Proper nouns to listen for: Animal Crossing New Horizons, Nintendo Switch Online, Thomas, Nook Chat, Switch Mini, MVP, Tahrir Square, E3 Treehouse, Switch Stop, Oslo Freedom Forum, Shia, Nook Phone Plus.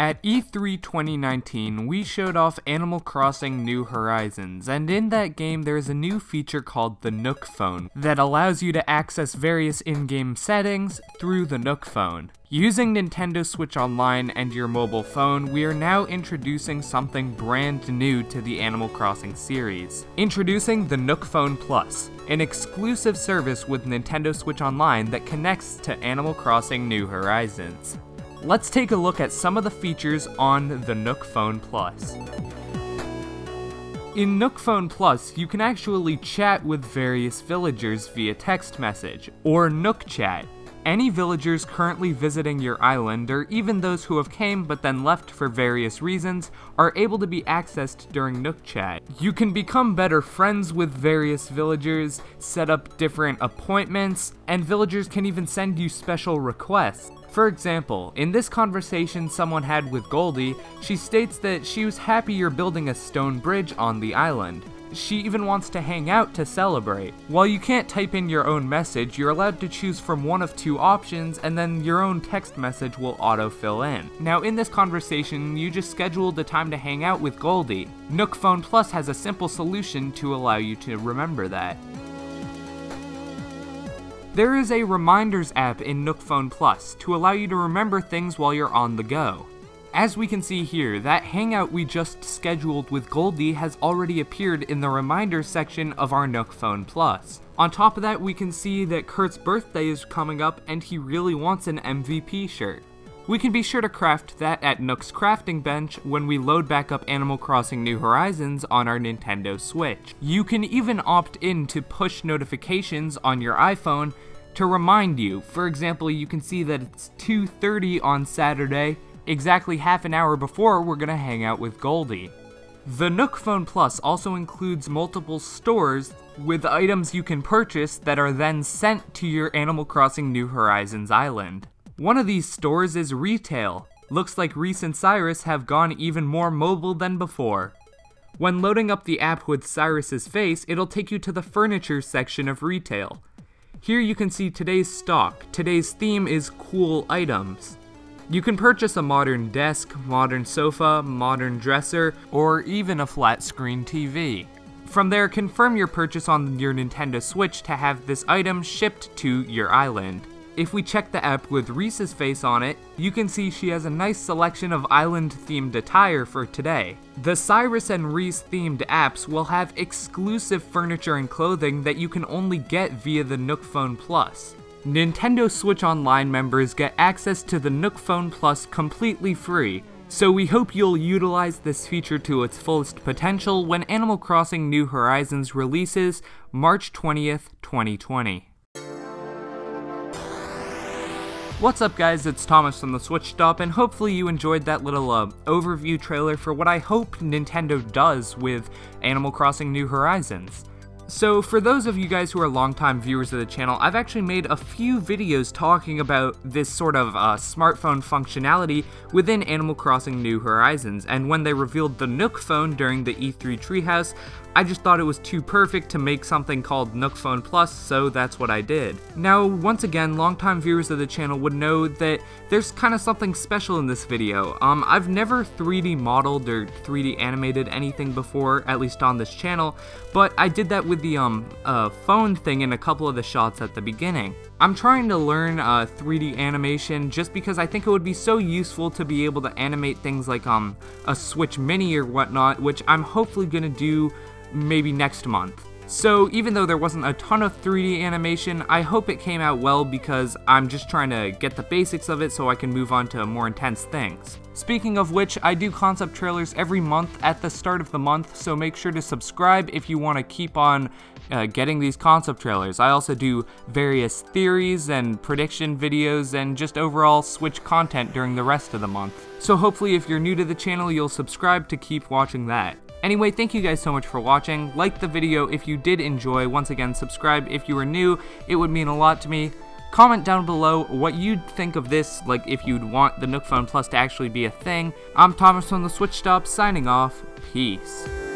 At E3 2019, we showed off Animal Crossing New Horizons, and in that game there is a new feature called the Nook Phone that allows you to access various in-game settings through the Nook Phone. Using Nintendo Switch Online and your mobile phone, we are now introducing something brand new to the Animal Crossing series. Introducing the Nook Phone Plus, an exclusive service with Nintendo Switch Online that connects to Animal Crossing New Horizons. Let's take a look at some of the features on the Nook Phone Plus. In Nook Phone Plus, you can actually chat with various villagers via text message, or Nook Chat. Any villagers currently visiting your island, or even those who have came but then left for various reasons, are able to be accessed during Nook Chat. You can become better friends with various villagers, set up different appointments, and villagers can even send you special requests. For example, in this conversation someone had with Goldie, she states that she was happy you're building a stone bridge on the island. She even wants to hang out to celebrate. While you can't type in your own message, you're allowed to choose from one of two options, and then your own text message will auto-fill in. Now in this conversation, you just schedule the time to hang out with Goldie. Nook Phone Plus has a simple solution to allow you to remember that. There is a Reminders app in Nook Phone Plus to allow you to remember things while you're on the go. As we can see here, that hangout we just scheduled with Goldie has already appeared in the Reminders section of our Nook Phone Plus. On top of that, we can see that Kurt's birthday is coming up and he really wants an MVP shirt. We can be sure to craft that at Nook's crafting bench when we load back up Animal Crossing New Horizons on our Nintendo Switch. You can even opt in to push notifications on your iPhone to remind you. For example, you can see that it's 2:30 on Saturday, exactly half an hour before we're gonna hang out with Goldie. The Nook Phone Plus also includes multiple stores with items you can purchase that are then sent to your Animal Crossing New Horizons island. One of these stores is retail. Looks like Reese and Cyrus have gone even more mobile than before. When loading up the app with Cyrus's face, it'll take you to the furniture section of retail. Here you can see today's stock. Today's theme is cool items. You can purchase a modern desk, modern sofa, modern dresser, or even a flat screen TV. From there, confirm your purchase on your Nintendo Switch to have this item shipped to your island. If we check the app with Reese's face on it, you can see she has a nice selection of island-themed attire for today. The Cyrus and Reese-themed apps will have exclusive furniture and clothing that you can only get via the Nook Phone Plus. Nintendo Switch Online members get access to the Nook Phone Plus completely free, so we hope you'll utilize this feature to its fullest potential when Animal Crossing New Horizons releases March 20th, 2020. What's up guys, it's Thomas from the Switch Stop, and hopefully you enjoyed that little overview trailer for what I hope Nintendo does with Animal Crossing New Horizons. So for those of you guys who are longtime viewers of the channel, I've actually made a few videos talking about this sort of smartphone functionality within Animal Crossing New Horizons, and when they revealed the Nook Phone during the E3 Treehouse, I just thought it was too perfect to make something called Nook Phone Plus, so that's what I did. Now, once again, longtime viewers of the channel would know that there's kind of something special in this video. I've never 3D modeled or 3D animated anything before, at least on this channel, but I did that with the phone thing in a couple of the shots at the beginning. I'm trying to learn 3D animation just because I think it would be so useful to be able to animate things like a Switch Mini or whatnot, which I'm hopefully gonna do maybe next month. So even though there wasn't a ton of 3D animation, I hope it came out well because I'm just trying to get the basics of it so I can move on to more intense things. Speaking of which, I do concept trailers every month at the start of the month, so make sure to subscribe if you want to keep on getting these concept trailers. I also do various theories and prediction videos and just overall Switch content during the rest of the month. So hopefully if you're new to the channel, you'll subscribe to keep watching that. Anyway, thank you guys so much for watching. Like the video if you did enjoy. Once again, subscribe if you are new. It would mean a lot to me. Comment down below what you'd think of this, like if you'd want the Nook Phone Plus to actually be a thing. I'm Thomas from the Switch Stop, signing off. Peace.